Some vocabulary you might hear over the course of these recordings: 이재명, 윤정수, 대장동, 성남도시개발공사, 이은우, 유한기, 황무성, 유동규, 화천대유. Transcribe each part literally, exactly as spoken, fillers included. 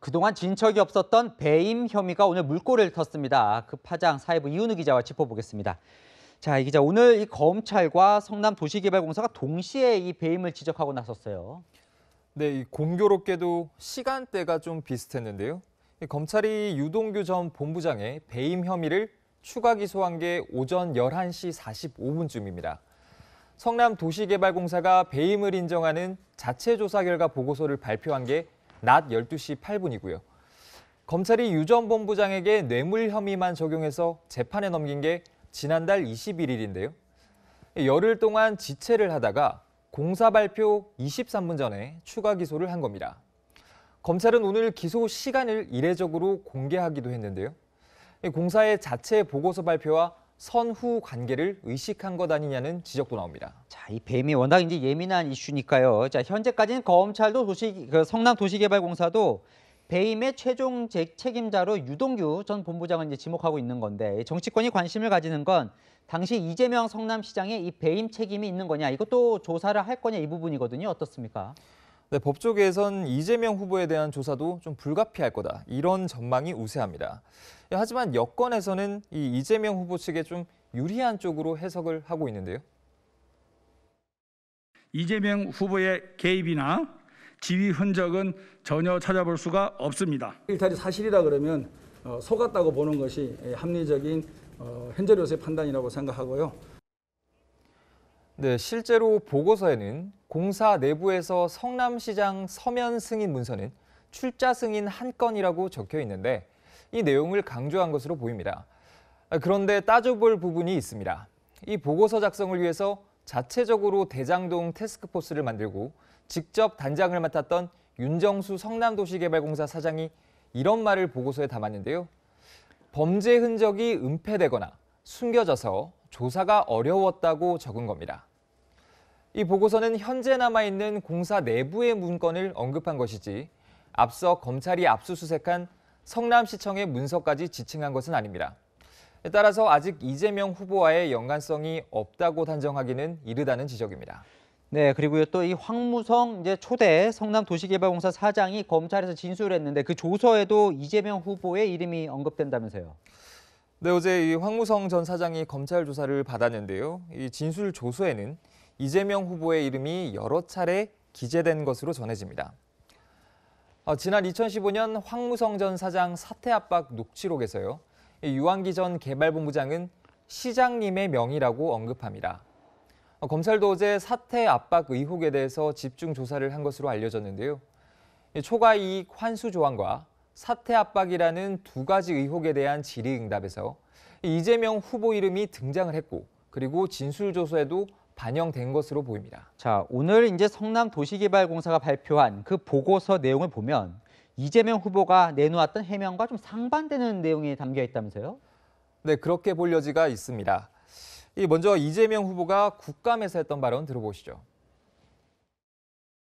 그동안 진척이 없었던 배임 혐의가 오늘 물꼬를 텄습니다. 그 파장 사회부 이은우 기자와 짚어보겠습니다. 자, 이 기자, 오늘 이 검찰과 성남도시개발공사가 동시에 이 배임을 지적하고 나섰어요. 네, 이 공교롭게도 시간대가 좀 비슷했는데요. 검찰이 유동규 전 본부장의 배임 혐의를 추가 기소한 게 오전 열한 시 사십오 분쯤입니다. 성남도시개발공사가 배임을 인정하는 자체 조사 결과 보고서를 발표한 게 낮 열두 시 팔 분이고요. 검찰이 유 전 본부장에게 뇌물 혐의만 적용해서 재판에 넘긴 게 지난달 이십일 일인데요. 열흘 동안 지체를 하다가 공사 발표 이십삼 분 전에 추가 기소를 한 겁니다. 검찰은 오늘 기소 시간을 이례적으로 공개하기도 했는데요. 공사의 자체 보고서 발표와 선후 관계를 의식한 것 아니냐는 지적도 나옵니다. 자, 이 배임이 워낙 이제 예민한 이슈니까요. 자, 현재까지는 검찰도 도시, 성남도시개발공사도 배임의 최종 책임자로 유동규 전 본부장을 이제 지목하고 있는 건데, 정치권이 관심을 가지는 건 당시 이재명 성남시장의 이 배임 책임이 있는 거냐, 이것도 조사를 할 거냐, 이 부분이거든요. 어떻습니까? 네, 법조계에선 이재명 후보에 대한 조사도 좀 불가피할 거다, 이런 전망이 우세합니다. 하지만 여권에서는 이 이재명 후보 측에 좀 유리한 쪽으로 해석을 하고 있는데요. 이재명 후보의 개입이나 지휘 흔적은 전혀 찾아볼 수가 없습니다. 일탈이 사실이라 그러면 속았다고 보는 것이 합리적인 현재로서의 판단이라고 생각하고요. 네, 실제로 보고서에는 공사 내부에서 성남시장 서면 승인 문서는 출자 승인 한 건이라고 적혀 있는데, 이 내용을 강조한 것으로 보입니다. 그런데 따져볼 부분이 있습니다. 이 보고서 작성을 위해서 자체적으로 대장동 태스크포스를 만들고 직접 단장을 맡았던 윤정수 성남도시개발공사 사장이 이런 말을 보고서에 담았는데요. 범죄 흔적이 은폐되거나 숨겨져서 조사가 어려웠다고 적은 겁니다. 이 보고서는 현재 남아있는 공사 내부의 문건을 언급한 것이지 앞서 검찰이 압수수색한 성남시청의 문서까지 지칭한 것은 아닙니다. 따라서 아직 이재명 후보와의 연관성이 없다고 단정하기는 이르다는 지적입니다. 네, 그리고 또 이 황무성 이제 초대 성남도시개발공사 사장이 검찰에서 진술을 했는데, 그 조서에도 이재명 후보의 이름이 언급된다면서요. 네, 어제 이 황무성 전 사장이 검찰 조사를 받았는데요. 이 진술 조서에는 이재명 후보의 이름이 여러 차례 기재된 것으로 전해집니다. 어, 지난 이천십오 년 황무성 전 사장 사퇴 압박 녹취록에서요, 유한기 전 개발본부장은 시장님의 명의라고 언급합니다. 어, 검찰도 어제 사퇴 압박 의혹에 대해서 집중 조사를 한 것으로 알려졌는데요. 초과이익 환수 조항과 사퇴 압박이라는 두 가지 의혹에 대한 질의응답에서 이재명 후보 이름이 등장을 했고, 그리고 진술 조서에도 반영된 것으로 보입니다. 자, 오늘 이제 성남도시개발공사가 발표한 그 보고서 내용을 보면 이재명 후보가 내놓았던 해명과 좀 상반되는 내용이 담겨 있다면서요? 네, 그렇게 볼 여지가 있습니다. 먼저 이재명 후보가 국감에서 했던 발언 들어보시죠.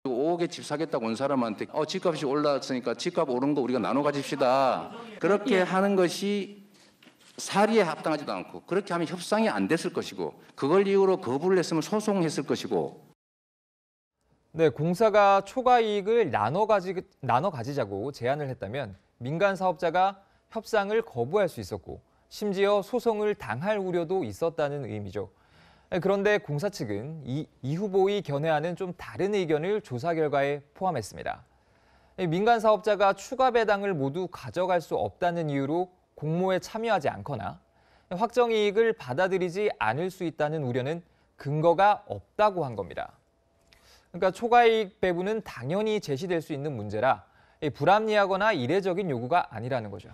오억에 집 사겠다고 온 사람한테 어, 집값이 올랐으니까 집값 오른 거 우리가 나눠 가집시다. 그렇게 하는 것이 사리에 합당하지도 않고, 그렇게 하면 협상이 안 됐을 것이고, 그걸 이유로 거부를 했으면 소송했을 것이고. 네, 공사가 초과 이익을 나눠 가지 나눠 가지자고 제안을 했다면 민간 사업자가 협상을 거부할 수 있었고, 심지어 소송을 당할 우려도 있었다는 의미죠. 그런데 공사 측은 이, 이 후보의 견해와는 좀 다른 의견을 조사 결과에 포함했습니다. 민간 사업자가 추가 배당을 모두 가져갈 수 없다는 이유로 공모에 참여하지 않거나 확정이익을 받아들이지 않을 수 있다는 우려는 근거가 없다고 한 겁니다. 그러니까 초과이익 배분은 당연히 제시될 수 있는 문제라 불합리하거나 이례적인 요구가 아니라는 거죠.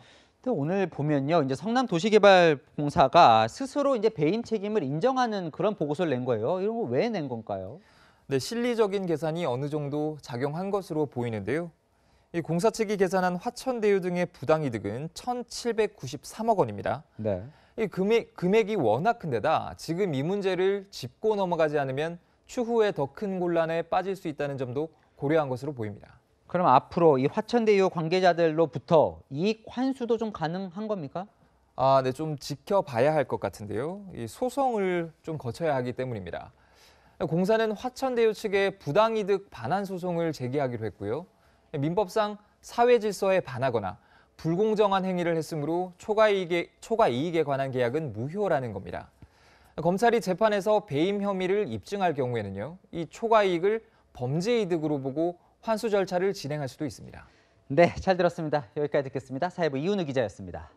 오늘 보면요, 이제 성남도시개발공사가 스스로 이제 배임 책임을 인정하는 그런 보고서를 낸 거예요. 이런 거 왜 낸 건가요? 네, 실리적인 계산이 어느 정도 작용한 것으로 보이는데요. 이 공사 측이 계산한 화천대유 등의 부당이득은 천칠백구십삼억 원입니다. 네. 이 금액, 금액이 워낙 큰데다 지금 이 문제를 짚고 넘어가지 않으면 추후에 더 큰 곤란에 빠질 수 있다는 점도 고려한 것으로 보입니다. 그럼 앞으로 이 화천대유 관계자들로부터 이익 환수도 좀 가능한 겁니까? 아, 네, 좀 지켜봐야 할 것 같은데요. 이 소송을 좀 거쳐야 하기 때문입니다. 공사는 화천대유 측에 부당이득 반환 소송을 제기하기로 했고요. 민법상 사회 질서에 반하거나 불공정한 행위를 했으므로 초과 이익에, 초과 이익에 관한 계약은 무효라는 겁니다. 검찰이 재판에서 배임 혐의를 입증할 경우에는요, 이 초과 이익을 범죄 이득으로 보고 환수 절차를 진행할 수도 있습니다. 네, 잘 들었습니다. 여기까지 듣겠습니다. 사회부 이은우 기자였습니다.